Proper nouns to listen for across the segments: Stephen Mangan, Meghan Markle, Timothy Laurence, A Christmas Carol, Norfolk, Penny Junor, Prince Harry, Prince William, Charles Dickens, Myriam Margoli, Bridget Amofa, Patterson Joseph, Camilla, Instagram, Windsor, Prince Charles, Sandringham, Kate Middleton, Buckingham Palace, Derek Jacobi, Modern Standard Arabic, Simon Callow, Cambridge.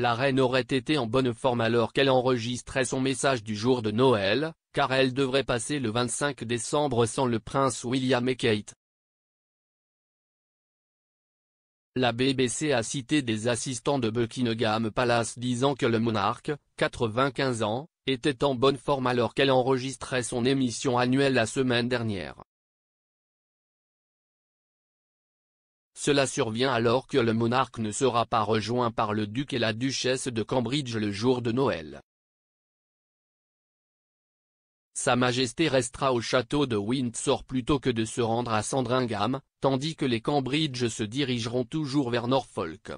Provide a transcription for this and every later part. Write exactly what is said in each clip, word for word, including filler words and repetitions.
la reine aurait été en bonne forme alors qu'elle enregistrait son message du jour de Noël, car elle devrait passer le vingt-cinq décembre sans le prince William et Kate. La B B C a cité des assistants de Buckingham Palace disant que le monarque, quatre-vingt-quinze ans, était en bonne forme alors qu'elle enregistrait son émission annuelle la semaine dernière. Cela survient alors que le monarque ne sera pas rejoint par le duc et la duchesse de Cambridge le jour de Noël. Sa Majesté restera au château de Windsor plutôt que de se rendre à Sandringham, tandis que les Cambridge se dirigeront toujours vers Norfolk.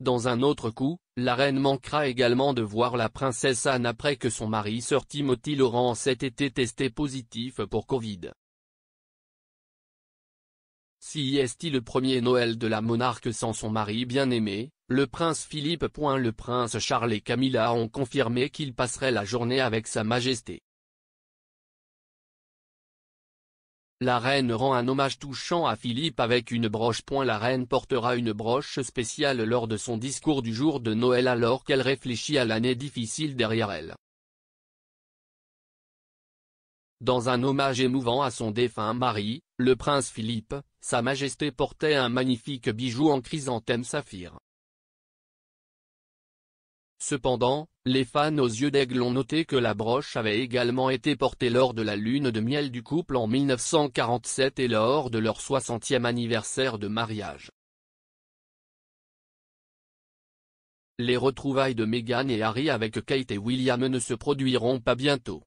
Dans un autre coup, la reine manquera également de voir la princesse Anne après que son mari Sir Timothy Laurence ait été testé positif pour Covid. Si est-il le premier Noël de la monarque sans son mari bien-aimé, le prince Philip. Le prince Charles et Camilla ont confirmé qu'ils passeraient la journée avec Sa Majesté. La reine rend un hommage touchant à Philip avec une broche. La reine portera une broche spéciale lors de son discours du jour de Noël alors qu'elle réfléchit à l'année difficile derrière elle. Dans un hommage émouvant à son défunt mari, le prince Philip, Sa Majesté portait un magnifique bijou en chrysanthème saphir. Cependant, les fans aux yeux d'aigle ont noté que la broche avait également été portée lors de la lune de miel du couple en mille neuf cent quarante-sept et lors de leur soixantième anniversaire de mariage. Les retrouvailles de Meghan et Harry avec Kate et William ne se produiront pas bientôt.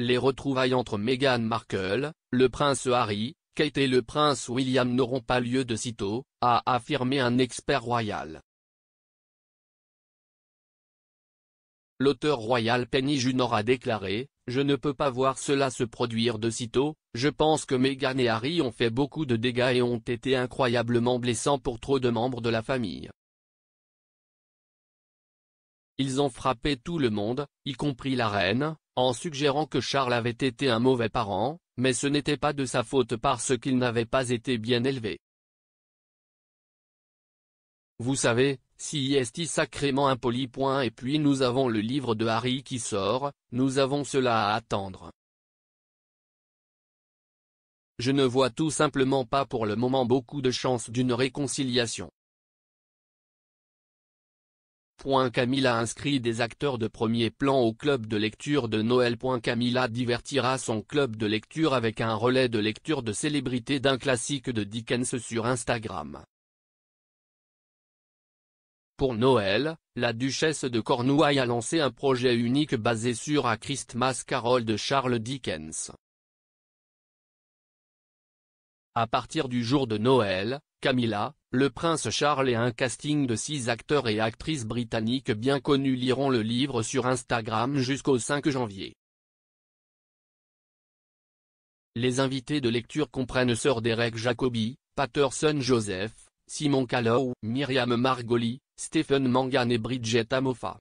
Les retrouvailles entre Meghan Markle, le prince Harry, Kate et le prince William n'auront pas lieu de sitôt, a affirmé un expert royal. L'auteur royal Penny Junor a déclaré « Je ne peux pas voir cela se produire de sitôt, je pense que Meghan et Harry ont fait beaucoup de dégâts et ont été incroyablement blessants pour trop de membres de la famille. Ils ont frappé tout le monde, y compris la reine, en suggérant que Charles avait été un mauvais parent, mais ce n'était pas de sa faute parce qu'il n'avait pas été bien élevé. Vous savez, si est-il sacrément impoli. Et puis nous avons le livre de Harry qui sort, nous avons cela à attendre. Je ne vois tout simplement pas pour le moment beaucoup de chances d'une réconciliation. Camilla inscrit des acteurs de premier plan au club de lecture de Noël. Camilla divertira son club de lecture avec un relais de lecture de célébrités d'un classique de Dickens sur Instagram. Pour Noël, la duchesse de Cornouailles a lancé un projet unique basé sur A Christmas Carol de Charles Dickens. À partir du jour de Noël, Camilla, le prince Charles et un casting de six acteurs et actrices britanniques bien connus liront le livre sur Instagram jusqu'au cinq janvier. Les invités de lecture comprennent Sir Derek Jacobi, Patterson Joseph, Simon Callow, Myriam Margoli, Stephen Mangan et Bridget Amofa.